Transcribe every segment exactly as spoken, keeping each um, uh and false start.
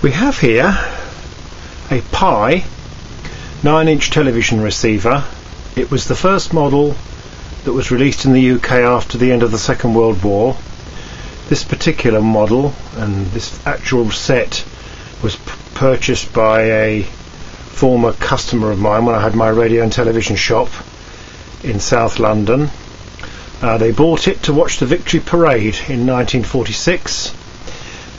We have here a Pye nine inch television receiver. It was the first model that was released in the U K after the end of the Second World War. This particular model and this actual set was purchased by a former customer of mine when I had my radio and television shop in South London. Uh, they bought it to watch the Victory Parade in nineteen forty-six.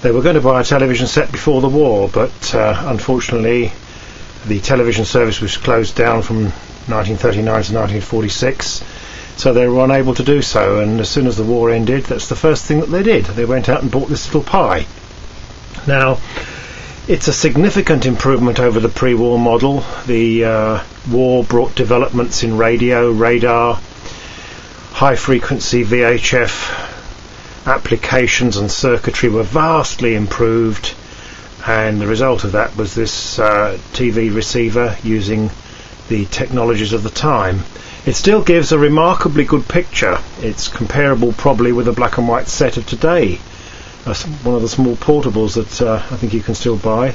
They were going to buy a television set before the war, but uh, unfortunately the television service was closed down from nineteen thirty-nine to nineteen forty-six, so they were unable to do so, and as soon as the war ended, that's the first thing that they did. They went out and bought this little Pye. Now, it's a significant improvement over the pre-war model. The uh, war brought developments in radio, radar, high-frequency V H F, applications and circuitry were vastly improved, and the result of that was this uh, T V receiver using the technologies of the time. It still gives a remarkably good picture. It's comparable probably with a black and white set of today, uh, one of the small portables that uh, I think you can still buy.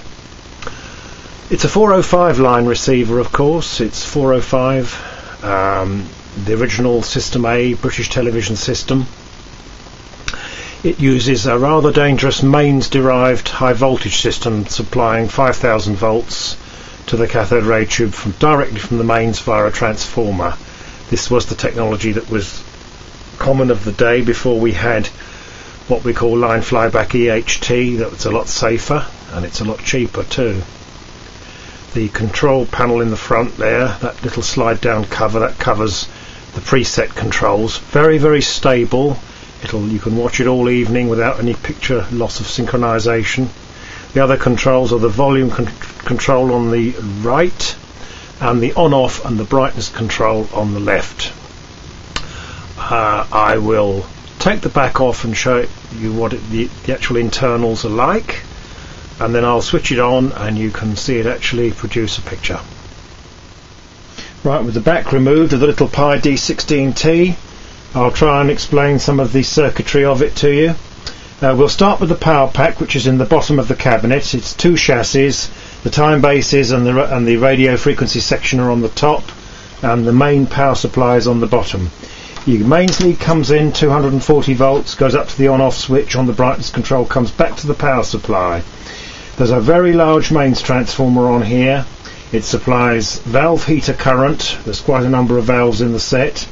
It's a four oh five line receiver, of course. It's four oh five, um, the original System A British television system. It uses a rather dangerous mains-derived high-voltage system, supplying five thousand volts to the cathode ray tube from, directly from the mains via a transformer. This was the technology that was common of the day before we had what we call line flyback E H T. That was a lot safer, and it's a lot cheaper too. The control panel in the front there, that little slide-down cover, that covers the preset controls. Very, very stable. It'll, you can watch it all evening without any picture loss of synchronization. The other controls are the volume con control on the right, and the on-off and the brightness control on the left. Uh, I will take the back off and show you what it, the, the actual internals are like, and then I'll switch it on and you can see it actually produce a picture. Right, with the back removed of the little Pye D sixteen T, I'll try and explain some of the circuitry of it to you. Uh, we'll start with the power pack, which is in the bottom of the cabinet. It's two chassis. The time bases and the, and the radio frequency section are on the top, and the main power supply is on the bottom. Your mains lead comes in two hundred forty volts, goes up to the on-off switch on the brightness control, comes back to the power supply. There's a very large mains transformer on here. It supplies valve heater current. There's quite a number of valves in the set.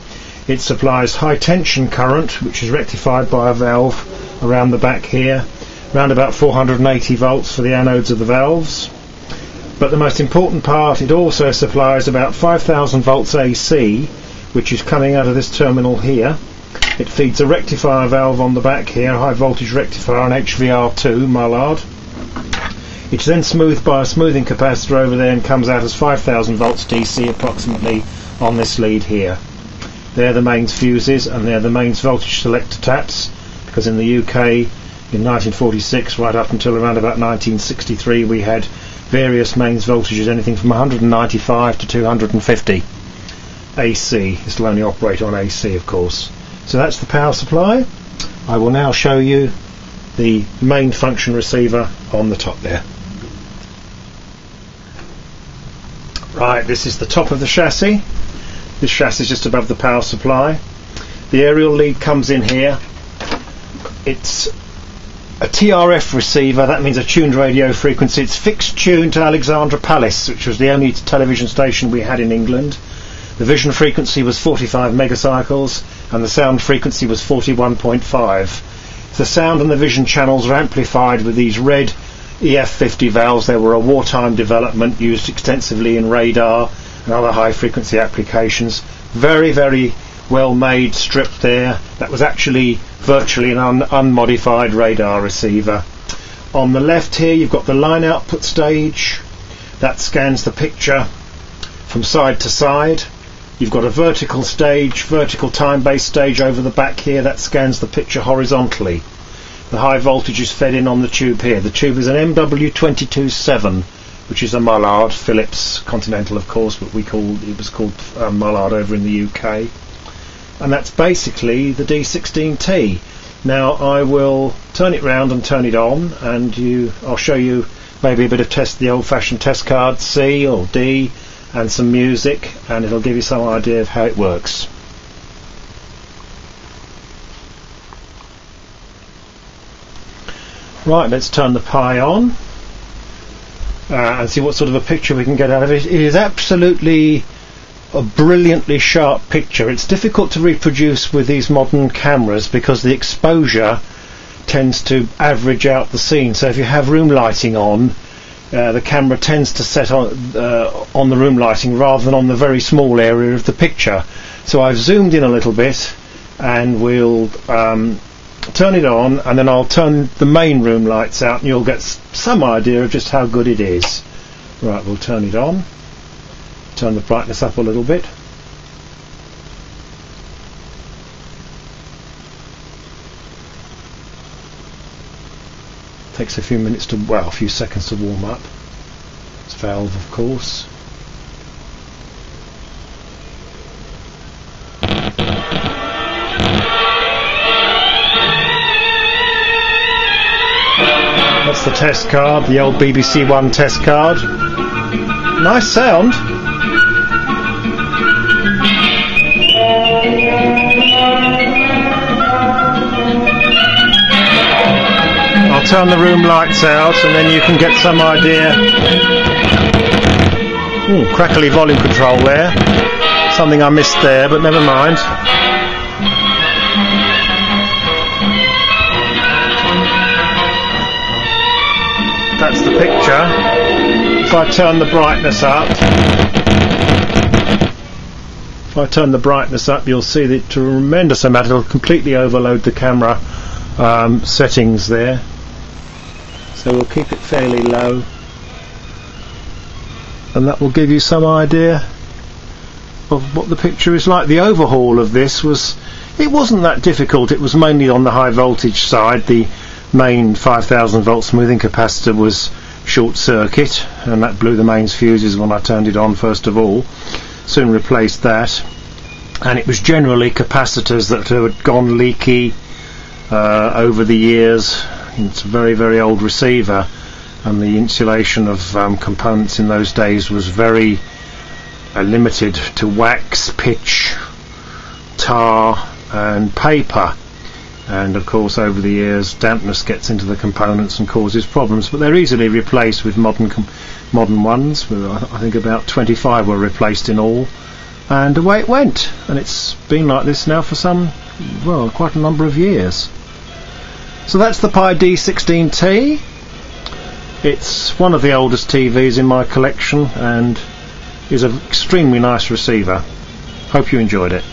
It supplies high tension current, which is rectified by a valve around the back here, around about four hundred eighty volts for the anodes of the valves. But the most important part, it also supplies about five thousand volts A C, which is coming out of this terminal here. It feeds a rectifier valve on the back here, high voltage rectifier, an H V R two Mullard. It's then smoothed by a smoothing capacitor over there and comes out as five thousand volts D C approximately on this lead here. They're the mains fuses, and they're the mains voltage selector taps, because in the U K in nineteen forty-six right up until around about nineteen sixty-three we had various mains voltages, anything from one hundred ninety-five to two hundred fifty A C. This will only operate on A C, of course. So that's the power supply. I will now show you the main function receiver on the top there. Right, this is the top of the chassis. This chassis is just above the power supply. The aerial lead comes in here. It's a T R F receiver, that means a tuned radio frequency. It's fixed tuned to Alexandra Palace, which was the only television station we had in England. The vision frequency was forty-five megacycles and the sound frequency was forty-one point five. The sound and the vision channels are amplified with these red E F fifty valves. They were a wartime development, used extensively in radar and other high frequency applications. Very, very well made strip there. That was actually virtually an un unmodified radar receiver. On the left here you've got the line output stage. That scans the picture from side to side. You've got a vertical stage, vertical time-based stage over the back here. That scans the picture horizontally. The high voltage is fed in on the tube here. The tube is an M W two twenty-seven, which is a Mullard, Philips Continental of course, but we called, it was called uh, Mullard over in the U K. And that's basically the D sixteen T. Now I will turn it round and turn it on, and you I'll show you maybe a bit of test the old-fashioned test card C or D and some music, and it'll give you some idea of how it works. Right, let's turn the Pye on uh, and see what sort of a picture we can get out of it. It is absolutely a brilliantly sharp picture. It's difficult to reproduce with these modern cameras because the exposure tends to average out the scene. So if you have room lighting on, uh, the camera tends to set on, uh, on the room lighting rather than on the very small area of the picture. So I've zoomed in a little bit, and we'll um, turn it on, and then I'll turn the main room lights out, and you'll get some idea of just how good it is. Right, we'll turn it on, turn the brightness up a little bit. Takes a few minutes to, well, a few seconds to warm up. It's valve, of course. That's the test card, the old B B C One test card. Nice sound. I'll turn the room lights out, and then you can get some idea. Ooh, crackly volume control there. Something I missed there, but never mind. That's the picture. If I turn the brightness up, if I turn the brightness up, you'll see that tremendous amount. It'll completely overload the camera um, settings there. So we'll keep it fairly low, and that will give you some idea of what the picture is like. The overhaul of this was, it wasn't that difficult. It was mainly on the high voltage side. The main five thousand volt smoothing capacitor was short circuit, and that blew the mains fuses when I turned it on first of all. Soon replaced that, and it was generally capacitors that had gone leaky uh, over the years. It's a very, very old receiver, and the insulation of um, components in those days was very uh, limited to wax, pitch, tar and paper, and of course over the years dampness gets into the components and causes problems, but they're easily replaced with modern com modern ones. I think about twenty-five were replaced in all, and away it went. And it's been like this now for some, well, quite a number of years. So that's the Pye D sixteen T. It's one of the oldest T Vs in my collection, and is an extremely nice receiver. Hope you enjoyed it.